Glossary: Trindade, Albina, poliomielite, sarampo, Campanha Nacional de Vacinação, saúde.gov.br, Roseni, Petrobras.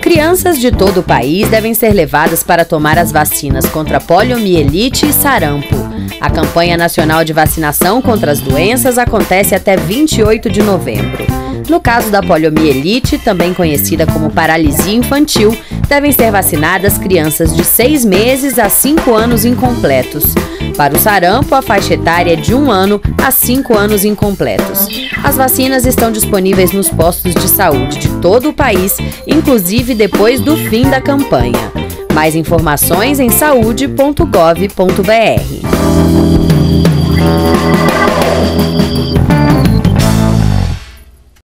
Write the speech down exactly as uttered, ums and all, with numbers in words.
Crianças de todo o país devem ser levadas para tomar as vacinas contra poliomielite e sarampo. A campanha nacional de vacinação contra as doenças acontece até vinte e oito de novembro. No caso da poliomielite, também conhecida como paralisia infantil, devem ser vacinadas crianças de seis meses a cinco anos incompletos. Para o sarampo, a faixa etária é de um ano a cinco anos incompletos. As vacinas estão disponíveis nos postos de saúde de todo o país, inclusive depois do fim da campanha. Mais informações em saúde ponto gov ponto br.